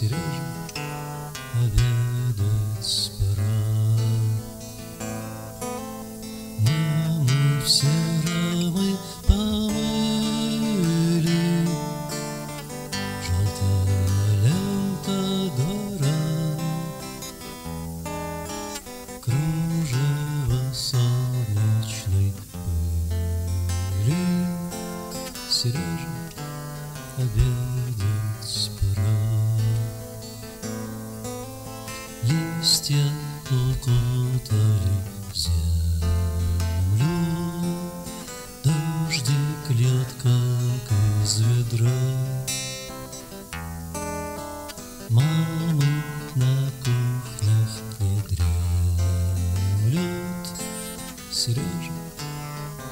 Сережа, обедать пора. Маму все рамы помыли, желтая лента гора, кружево солнечной пыли. Сережа, обедать пора. Листья укутали землю, дождик льет, как из ведра. Мамы на кухнях не дремлют. Сережа,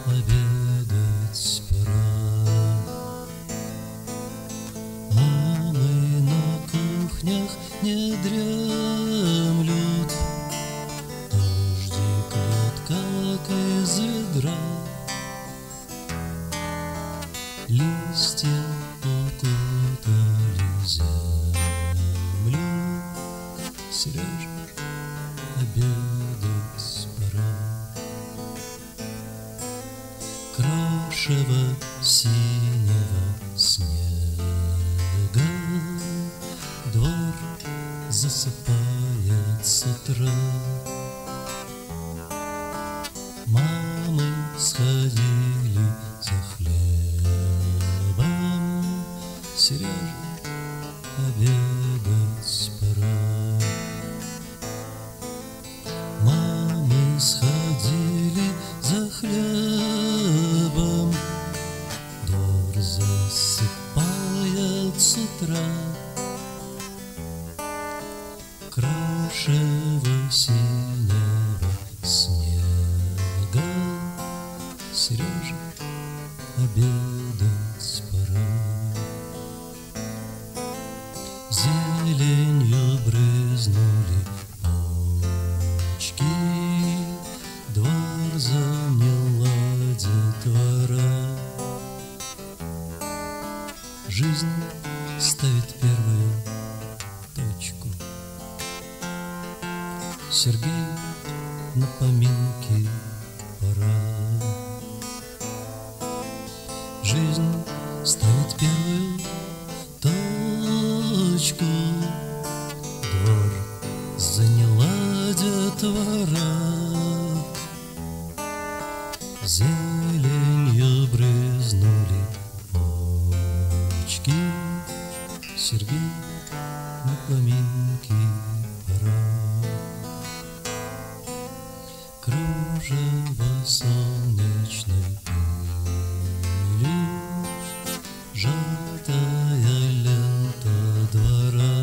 обедать пора. Мамы на кухнях не дремлют, дождик льет, как из ведра. Листья укутали землю. Сережа, обедать пора. Крашево синего снега двор засыпает с утра. Мамы сходили за хлебом. Сережа, обедать пора. Мамы сходили за хлебом, двор засыпает с утра. Крашево синего снега. Сережа, обедать пора. Зеленью брызнули почки, двор заняла детвора. Жизнь ставит первую точку. Сергей на поминки пора. Жизнь ставит первую точку, двор заняла детвора. Зеленью брызнули почки, Сергей на поминки пора. Кружево солнечной пыли, желтая лента двора.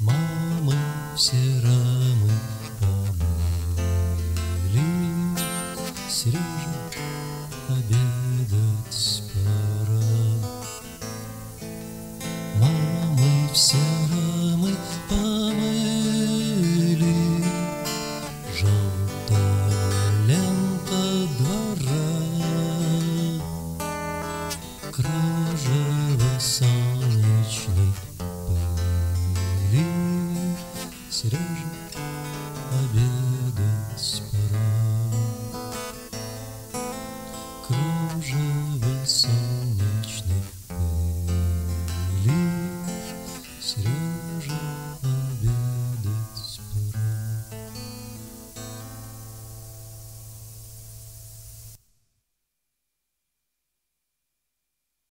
Мамы все рамы помыли. Сережа, обедать пора. Мамы все рамы помыли. Кружево солнечной пыли. Сережа, обедать пора. Кружево солнечной пыли. Сережа.